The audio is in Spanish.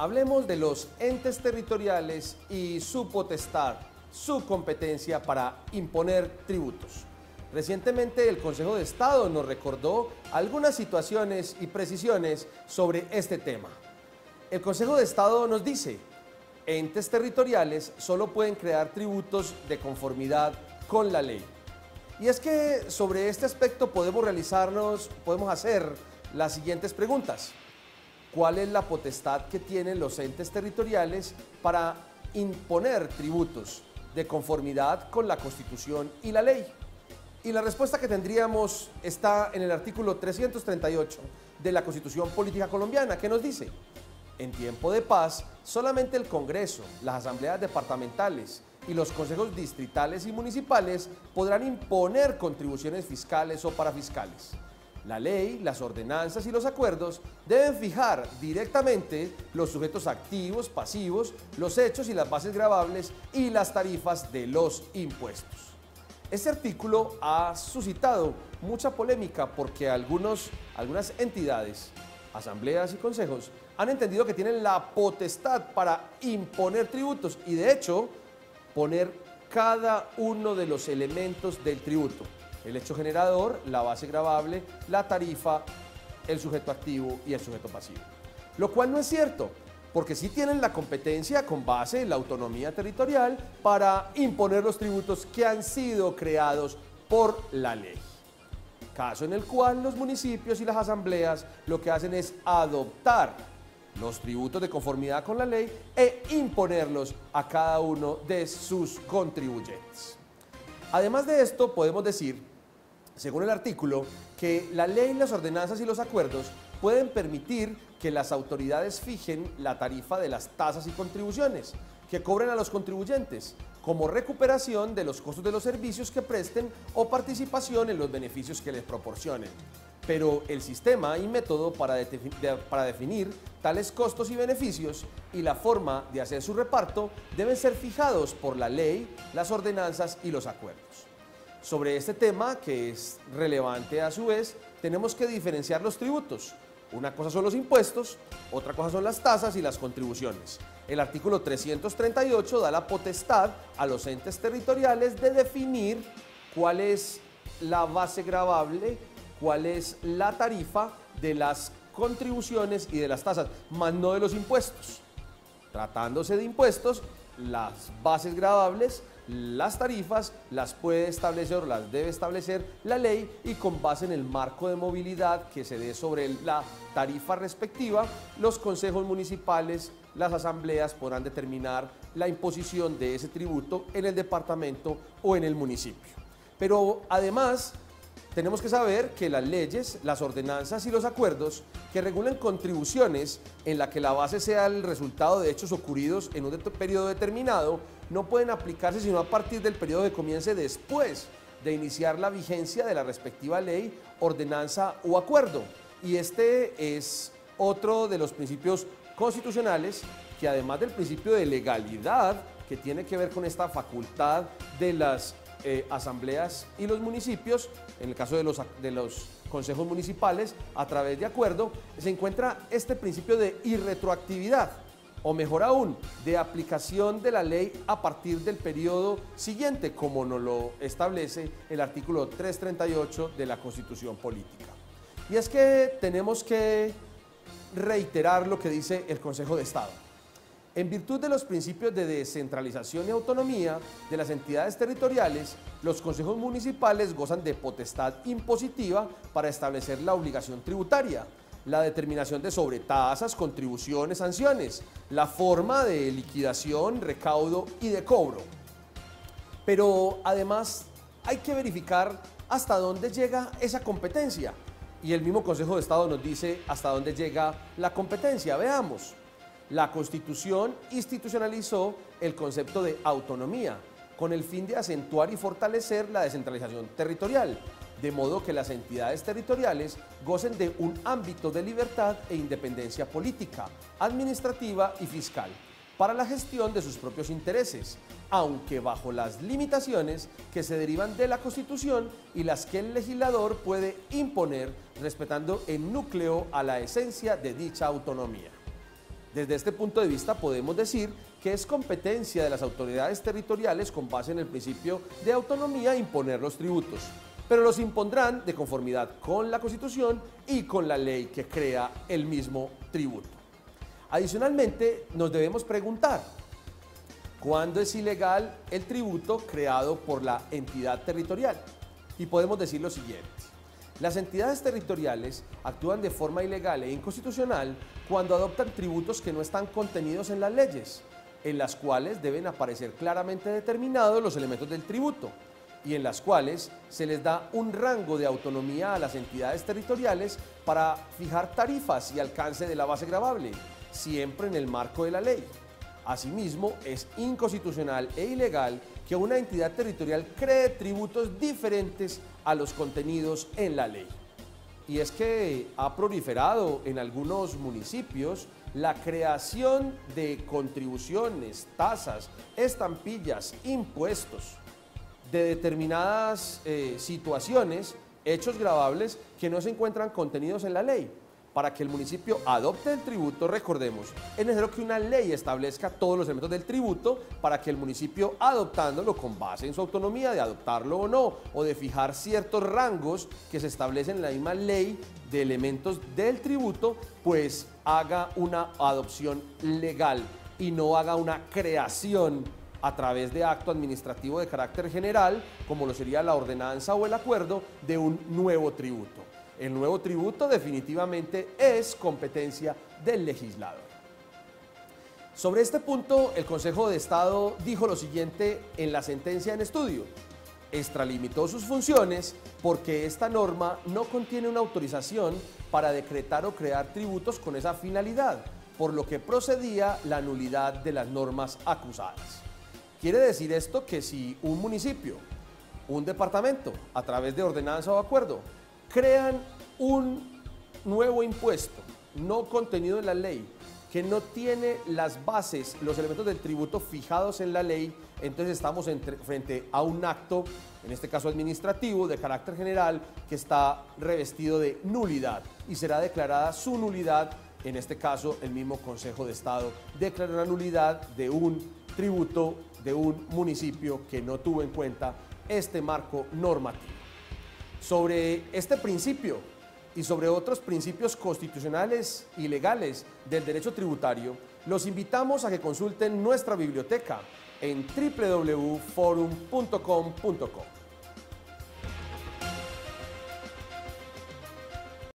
Hablemos de los entes territoriales y su potestad, su competencia para imponer tributos. Recientemente el Consejo de Estado nos recordó algunas situaciones y precisiones sobre este tema. El Consejo de Estado nos dice, entes territoriales solo pueden crear tributos de conformidad con la ley. Y es que sobre este aspecto podemos hacer las siguientes preguntas. ¿Cuál es la potestad que tienen los entes territoriales para imponer tributos de conformidad con la Constitución y la ley? Y la respuesta que tendríamos está en el artículo 338 de la Constitución Política Colombiana, que nos dice: en tiempo de paz, solamente el Congreso, las asambleas departamentales y los consejos distritales y municipales podrán imponer contribuciones fiscales o parafiscales. La ley, las ordenanzas y los acuerdos deben fijar directamente los sujetos activos, pasivos, los hechos y las bases gravables y las tarifas de los impuestos. Este artículo ha suscitado mucha polémica porque algunas entidades, asambleas y consejos han entendido que tienen la potestad para imponer tributos y de hecho poner cada uno de los elementos del tributo. El hecho generador, la base gravable, la tarifa, el sujeto activo y el sujeto pasivo. Lo cual no es cierto, porque sí tienen la competencia con base en la autonomía territorial para imponer los tributos que han sido creados por la ley. Caso en el cual los municipios y las asambleas lo que hacen es adoptar los tributos de conformidad con la ley e imponerlos a cada uno de sus contribuyentes. Además de esto, podemos decir, según el artículo, que la ley, las ordenanzas y los acuerdos pueden permitir que las autoridades fijen la tarifa de las tasas y contribuciones que cobren a los contribuyentes como recuperación de los costos de los servicios que presten o participación en los beneficios que les proporcionen. Pero el sistema y método para definir tales costos y beneficios y la forma de hacer su reparto deben ser fijados por la ley, las ordenanzas y los acuerdos. Sobre este tema, que es relevante a su vez, tenemos que diferenciar los tributos. Una cosa son los impuestos, otra cosa son las tasas y las contribuciones. El artículo 338 da la potestad a los entes territoriales de definir cuál es la base gravable, cuál es la tarifa de las contribuciones y de las tasas, más no de los impuestos. Tratándose de impuestos, las bases gravables, las tarifas, las puede establecer o las debe establecer la ley y con base en el marco de movilidad que se dé sobre la tarifa respectiva, los consejos municipales, las asambleas podrán determinar la imposición de ese tributo en el departamento o en el municipio. Pero además, tenemos que saber que las leyes, las ordenanzas y los acuerdos que regulan contribuciones en la que la base sea el resultado de hechos ocurridos en un periodo determinado no pueden aplicarse sino a partir del periodo que comience después de iniciar la vigencia de la respectiva ley, ordenanza o acuerdo. Y este es otro de los principios constitucionales que además del principio de legalidad que tiene que ver con esta facultad de las asambleas y los municipios, en el caso de los consejos municipales, a través de acuerdo, se encuentra este principio de irretroactividad, o mejor aún, de aplicación de la ley a partir del periodo siguiente, como nos lo establece el artículo 338 de la Constitución Política. Y es que tenemos que reiterar lo que dice el Consejo de Estado. En virtud de los principios de descentralización y autonomía de las entidades territoriales, los consejos municipales gozan de potestad impositiva para establecer la obligación tributaria, la determinación de sobretasas, contribuciones, sanciones, la forma de liquidación, recaudo y de cobro. Pero además hay que verificar hasta dónde llega esa competencia. Y el mismo Consejo de Estado nos dice hasta dónde llega la competencia. Veamos. La Constitución institucionalizó el concepto de autonomía con el fin de acentuar y fortalecer la descentralización territorial, de modo que las entidades territoriales gocen de un ámbito de libertad e independencia política, administrativa y fiscal para la gestión de sus propios intereses, aunque bajo las limitaciones que se derivan de la Constitución y las que el legislador puede imponer respetando en núcleo a la esencia de dicha autonomía. Desde este punto de vista podemos decir que es competencia de las autoridades territoriales con base en el principio de autonomía imponer los tributos, pero los impondrán de conformidad con la Constitución y con la ley que crea el mismo tributo. Adicionalmente, nos debemos preguntar, ¿cuándo es ilegal el tributo creado por la entidad territorial? Y podemos decir lo siguiente. Las entidades territoriales actúan de forma ilegal e inconstitucional cuando adoptan tributos que no están contenidos en las leyes, en las cuales deben aparecer claramente determinados los elementos del tributo y en las cuales se les da un rango de autonomía a las entidades territoriales para fijar tarifas y alcance de la base gravable, siempre en el marco de la ley. Asimismo, es inconstitucional e ilegal que una entidad territorial cree tributos diferentes a los contenidos en la ley. Y es que ha proliferado en algunos municipios la creación de contribuciones, tasas, estampillas, impuestos de determinadas situaciones, hechos gravables que no se encuentran contenidos en la ley. Para que el municipio adopte el tributo, recordemos, es necesario que una ley establezca todos los elementos del tributo para que el municipio, adoptándolo con base en su autonomía de adoptarlo o no, o de fijar ciertos rangos que se establecen en la misma ley de elementos del tributo, pues haga una adopción legal y no haga una creación a través de acto administrativo de carácter general, como lo sería la ordenanza o el acuerdo, de un nuevo tributo. El nuevo tributo definitivamente es competencia del legislador. Sobre este punto, el Consejo de Estado dijo lo siguiente en la sentencia en estudio. Extralimitó sus funciones porque esta norma no contiene una autorización para decretar o crear tributos con esa finalidad, por lo que procedía la nulidad de las normas acusadas. Quiere decir esto que si un municipio, un departamento, a través de ordenanza o acuerdo, crean un nuevo impuesto no contenido en la ley, que no tiene las bases, los elementos del tributo fijados en la ley, entonces estamos frente a un acto, en este caso administrativo, de carácter general, que está revestido de nulidad y será declarada su nulidad. En este caso, el mismo Consejo de Estado declaró la nulidad de un tributo de un municipio que no tuvo en cuenta este marco normativo. Sobre este principio y sobre otros principios constitucionales y legales del derecho tributario, los invitamos a que consulten nuestra biblioteca en www.forum.com.co.